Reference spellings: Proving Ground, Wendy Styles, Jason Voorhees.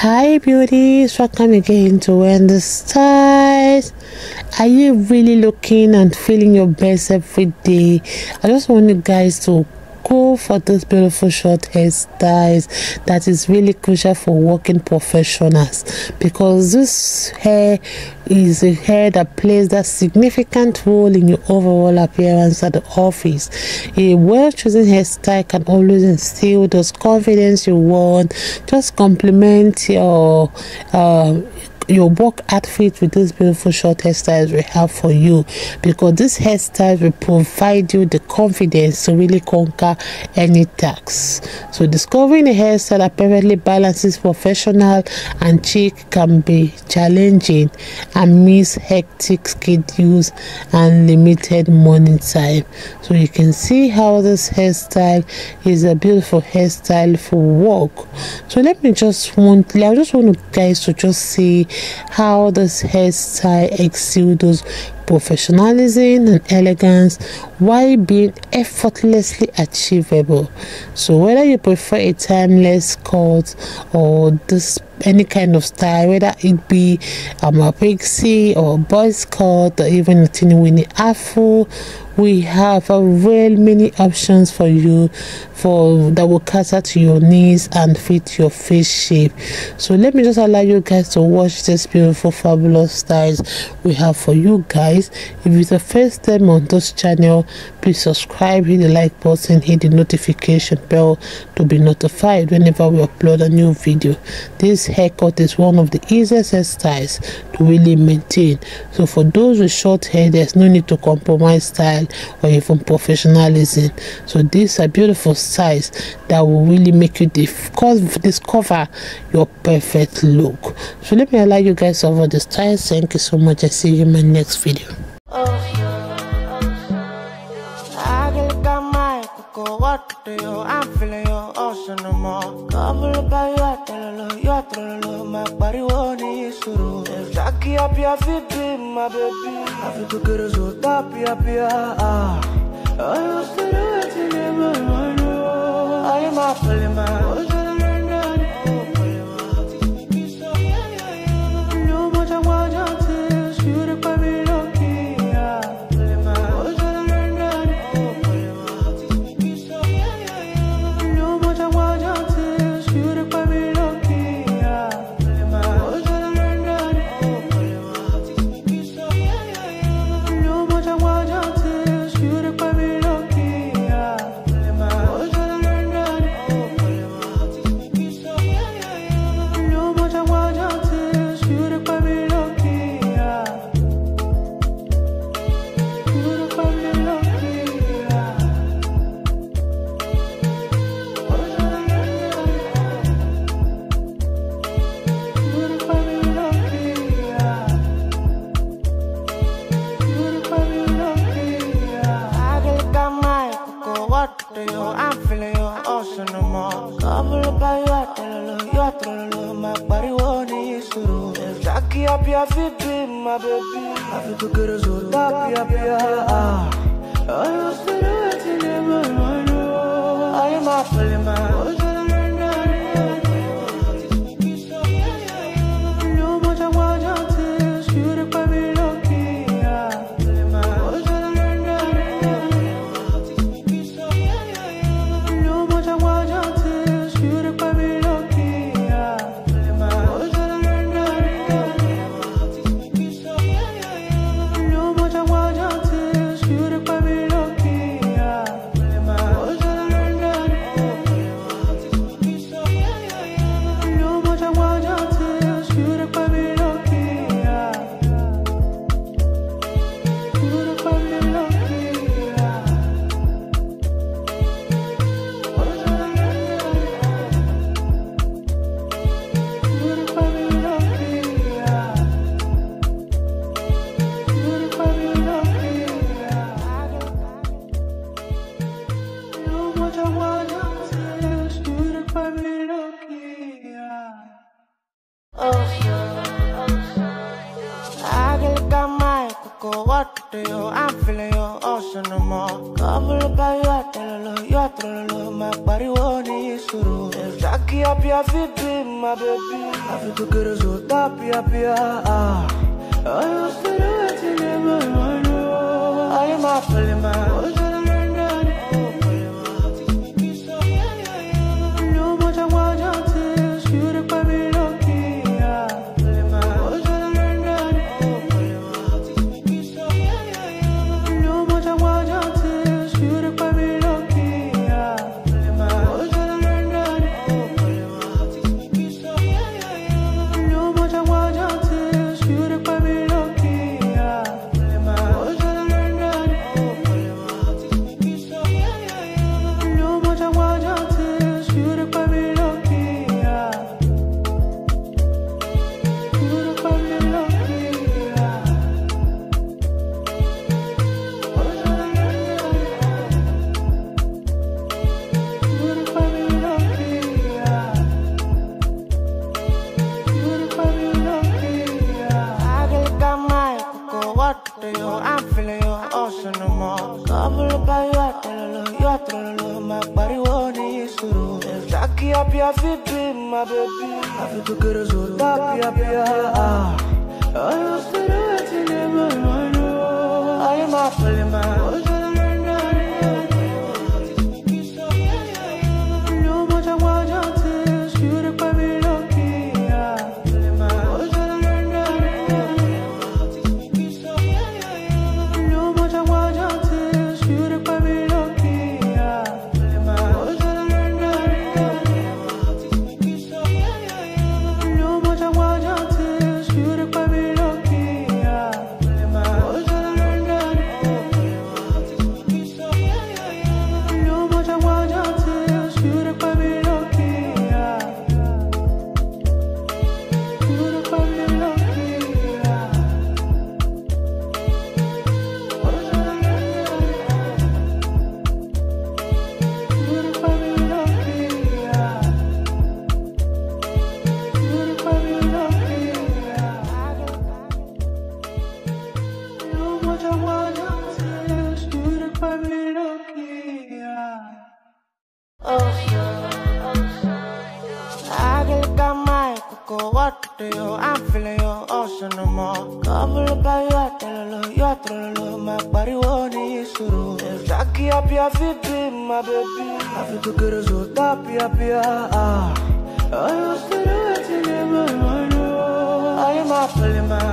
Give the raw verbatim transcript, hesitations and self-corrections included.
Hi beauties, welcome again to Wendy Styles. Are you really looking and feeling your best every day? I just want you guys to go for this beautiful short hairstyles that is really crucial for working professionals, because this hair is a hair that plays a significant role in your overall appearance at the office. A well-chosen hairstyle can always instill those confidence you want. Just compliment your uh, your work outfit with this beautiful short hairstyles we have for you, because this hairstyle will provide you the confidence to really conquer any task. So discovering a hairstyle that perfectly balances professional and chic can be challenging amidst hectic schedules and limited morning time. So you can see how this hairstyle is a beautiful hairstyle for work. So let me just want I just want you guys to just see how this hairstyle exudes professionalism and elegance while being effortlessly achievable. So whether you prefer a timeless cut or this any kind of style, whether it be um, a pixie or a boy's cut or even a teeny weeny afro, we have a real many options for you for that will cater to your needs and fit your face shape. So let me just allow you guys to watch this beautiful fabulous styles we have for you guys. If it's the first time on this channel, please subscribe, hit the like button, hit the notification bell to be notified whenever we upload a new video. This haircut is one of the easiest hairstyles to really maintain. So for those with short hair, there's no need to compromise style or even professionalism. So these are beautiful styles that will really make you discover your perfect look. So let me allow you guys over the styles. Thank you so much. I see you in my next video. Oh, I'm feeling your ocean no more. Cover up by your tello, your tello, my body won't ease through. If Jackie up your feet, my baby, I feel to get a zoo up your beer. I used to do it in every one. I am a polymer. I'm feeling your ocean no more. Cover up by your tello, your tello, my body won't ease through. If Jack Kia pia vipi, my baby. Avitu kerezota pia pia. Ayo stere tine mano. Ayo ma palima. Oja randani. Oh palima. No more than one chance. Shuri pa mi loki. Palima. Oja randani. Oh palima. No more than one chance. Shuri pa mi loki. Palima. Oja randani. Oh palima. No more than one chance. Shuri pa mi loki. Palima. Oja randani. Oh palima. No more than one chance. Shuri pa mi loki. Shuri pa mi loki. I get got my cocoa water, yo. I'm feeling your ocean no more. Couple up by your tello, your tello, my body won't is true. Jackie up your baby, my baby. I feel to get a zoo, tap your beer. I was still waiting in my mind. I am a polymer. No more than one chance. Shuri pa mi loki. Palima. No more than one chance. Shuri pa mi loki. Palima. No more than one chance. Shuri pa mi loki. Palima. No more than one chance. Shuri pa mi loki. Shuri pa mi loki. I get got my cocoa water, yo. I'm feeling your ocean no more. Couple up by your tello, your tello, my body won't is true. Jackie up your baby, my baby. Avitu kerezota pia pia. Ayo stere tine mano. Ayo ma palima.